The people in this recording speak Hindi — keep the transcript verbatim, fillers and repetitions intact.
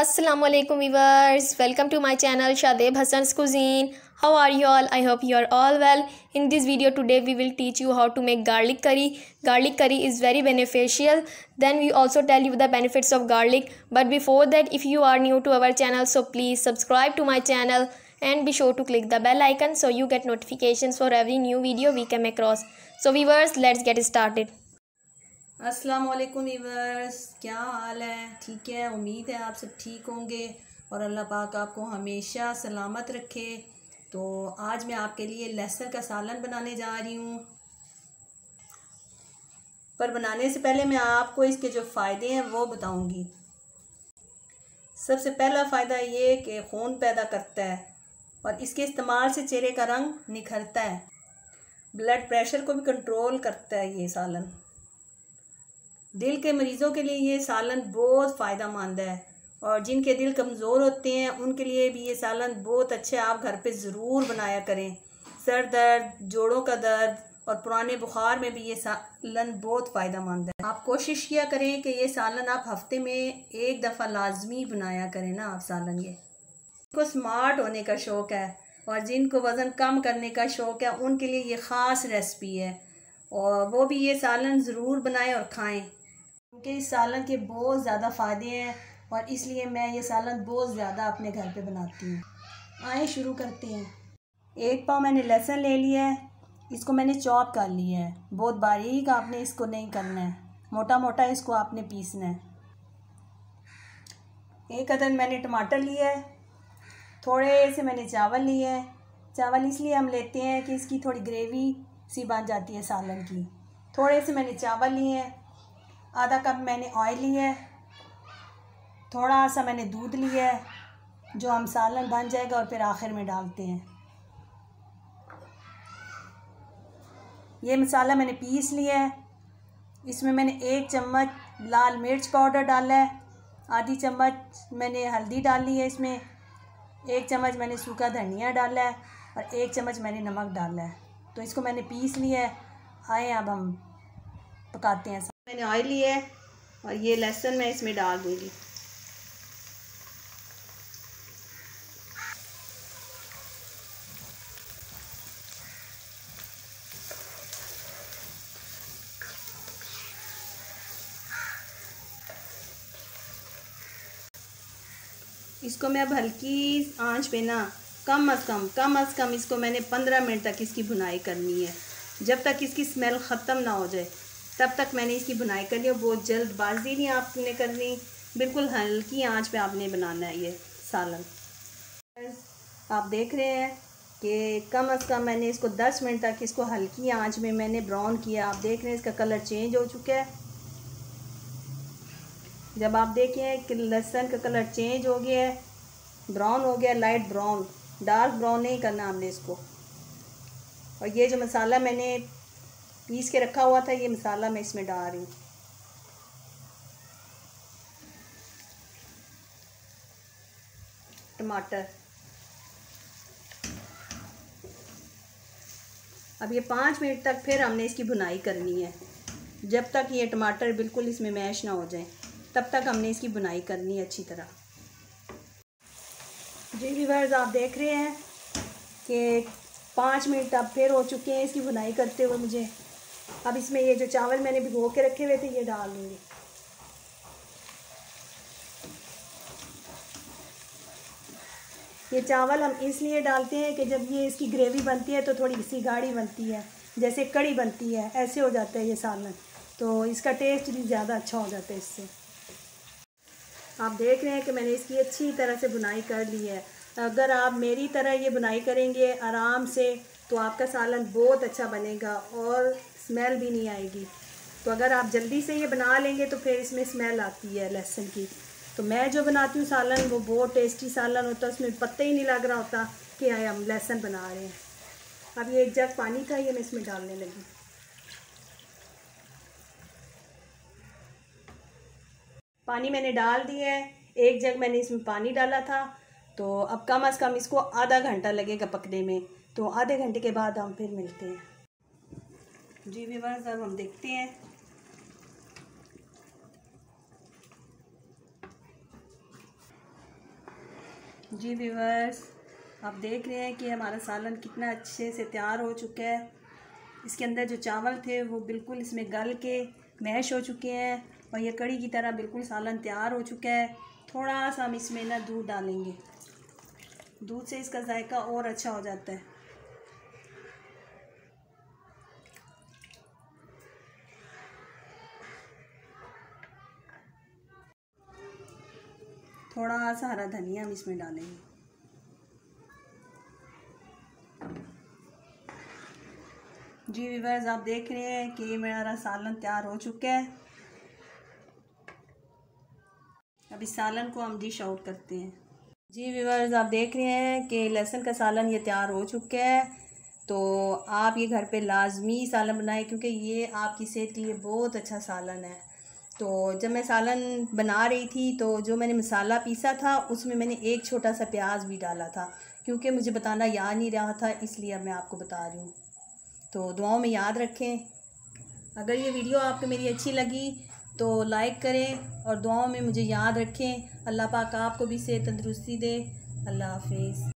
अस्सलाम वालेकुम viewers, welcome to my channel Shahzaib Hasan cuisine. How are you all? I hope you are all well. In this video today we will teach you how to make garlic curry. Garlic curry is very beneficial. Then we also tell you the benefits of garlic, but before that if you are new to our channel so please subscribe to my channel and be sure to click the bell icon so you get notifications for every new video we come across. So viewers, let's get started. Assalamualaikum viewers, क्या हाल है? ठीक है, उम्मीद है आप सब ठीक होंगे और अल्लाह पाक आपको हमेशा सलामत रखे। तो आज मैं आपके लिए लहसुन का सालन बनाने जा रही हूँ, पर बनाने से पहले मैं आपको इसके जो फ़ायदे हैं वो बताऊँगी। सबसे पहला फ़ायदा ये कि खून पैदा करता है और इसके इस्तेमाल से चेहरे का रंग निखरता है। ब्लड प्रेशर को भी कंट्रोल करता है ये सालन। दिल के मरीज़ों के लिए ये सालन बहुत फ़ायदेमंद है और जिनके दिल कमज़ोर होते हैं उनके लिए भी ये सालन बहुत अच्छे। आप घर पे ज़रूर बनाया करें। सर दर्द, जोड़ों का दर्द और पुराने बुखार में भी ये सालन बहुत फ़ायदेमंद है। आप कोशिश किया करें कि ये सालन आप हफ्ते में एक दफ़ा लाजमी बनाया करें ना आप सालन। ये को स्मार्ट होने का शौक़ है और जिनको वज़न कम करने का शौक़ है उनके लिए ये ख़ास रेसिपी है और वो भी ये सालन ज़रूर बनाएं और खाएं, क्योंकि इस सालन के बहुत ज़्यादा फ़ायदे हैं और इसलिए मैं ये सालन बहुत ज़्यादा अपने घर पे बनाती हूँ। आए शुरू करते हैं। एक पाव मैंने लहसुन ले लिया है, इसको मैंने चॉप कर लिया है। बहुत बारीक आपने इसको नहीं करना है, मोटा मोटा इसको आपने पीसना है। एक अदर मैंने टमाटर लिया है, थोड़े से मैंने चावल लिए हैं। चावल इसलिए हम लेते हैं कि इसकी थोड़ी ग्रेवी सी बन जाती है सालन की। थोड़े से मैंने चावल लिए हैं। आधा कप मैंने ऑयल लिया है। थोड़ा सा मैंने दूध लिया है जो हम सालन बन जाएगा और फिर आखिर में डालते हैं। ये मसाला मैंने पीस लिया है। इसमें मैंने एक चम्मच लाल मिर्च पाउडर डाला है, आधी चम्मच मैंने हल्दी डाली है, इसमें एक चम्मच मैंने सूखा धनिया डाला है और एक चम्मच मैंने नमक डाला है। तो इसको मैंने पीस लिया है। आए अब हम पकाते हैं। मैंने ऑयल लिया है और ये लहसुन मैं इसमें डाल दूँगी। इसको मैं अब हल्की आंच पे ना कम अज़ कम कम अज़ कम इसको मैंने पंद्रह मिनट तक इसकी भुनाई करनी है, जब तक इसकी स्मेल ख़त्म ना हो जाए तब तक मैंने इसकी भुनाई करनी है। बहुत जल्दबाजी नहीं आपने करनी, बिल्कुल हल्की आंच पे आपने बनाना है ये सालन। आप देख रहे हैं कि कम अज़ कम मैंने इसको दस मिनट तक इसको हल्की आँच में मैंने ब्राउन किया। आप देख रहे हैं इसका कलर चेंज हो चुका है। जब आप देखें कि लहसुन का कलर चेंज हो गया है, ब्राउन हो गया, लाइट ब्राउन, डार्क ब्राउन नहीं करना हमने इसको। और ये जो मसाला मैंने पीस के रखा हुआ था ये मसाला मैं इसमें डाल रही हूँ। टमाटर अब ये पाँच मिनट तक फिर हमने इसकी भुनाई करनी है, जब तक ये टमाटर बिल्कुल इसमें मैश ना हो जाए तब तक हमने इसकी बुनाई करनी है अच्छी तरह। जी व्यूअर्स, आप देख रहे हैं कि पाँच मिनट अब फिर हो चुके हैं इसकी बुनाई करते हुए मुझे। अब इसमें ये जो चावल मैंने भिगो के रखे हुए थे ये डाल दूँगी। ये चावल हम इसलिए डालते हैं कि जब ये इसकी ग्रेवी बनती है तो थोड़ी सी गाढ़ी बनती है, जैसे कड़ी बनती है ऐसे हो जाता है ये सालन, तो इसका टेस्ट भी ज़्यादा अच्छा हो जाता है इससे। आप देख रहे हैं कि मैंने इसकी अच्छी तरह से बुनाई कर ली है। अगर आप मेरी तरह ये बुनाई करेंगे आराम से तो आपका सालन बहुत अच्छा बनेगा और स्मेल भी नहीं आएगी। तो अगर आप जल्दी से ये बना लेंगे तो फिर इसमें स्मेल आती है लहसुन की। तो मैं जो बनाती हूँ सालन वो बहुत टेस्टी सालन होता है, उसमें पता ही नहीं लग रहा होता कि आए हम लहसुन बना रहे हैं। अब ये एक जग पानी का ये मैं इसमें डालने लगी। पानी मैंने डाल दिया है, एक जग मैंने इसमें पानी डाला था। तो अब कम अज़ कम इसको आधा घंटा लगेगा पकने में, तो आधे घंटे के बाद हम फिर मिलते हैं। जी व्यूअर्स, अब हम देखते हैं। जी व्यूअर्स, आप देख रहे हैं कि हमारा सालन कितना अच्छे से तैयार हो चुका है। इसके अंदर जो चावल थे वो बिल्कुल इसमें गल के मैश हो चुके हैं और ये कड़ी की तरह बिल्कुल सालन तैयार हो चुका है। थोड़ा सा हम इसमें ना दूध डालेंगे, दूध से इसका जायका और अच्छा हो जाता है। थोड़ा सा हरा धनिया हम इसमें डालेंगे। जी व्यूअर्स, आप देख रहे हैं कि मेरा सालन तैयार हो चुका है। अब इस सालन को हम डिश आउट करते हैं। जी व्यूअर्स, आप देख रहे हैं कि लहसुन का सालन ये तैयार हो चुका है। तो आप ये घर पे लाजमी सालन बनाएं, क्योंकि ये आपकी सेहत के लिए बहुत अच्छा सालन है। तो जब मैं सालन बना रही थी तो जो मैंने मसाला पीसा था उसमें मैंने एक छोटा सा प्याज भी डाला था, क्योंकि मुझे बताना याद नहीं रहा था, इसलिए अब मैं आपको बता रही हूँ। तो दुआओं में याद रखें। अगर ये वीडियो आपको मेरी अच्छी लगी तो लाइक करें और दुआओं में मुझे याद रखें। अल्लाह पाक आपको भी सेहत तंदुरुस्ती दे। अल्लाह हाफिज़।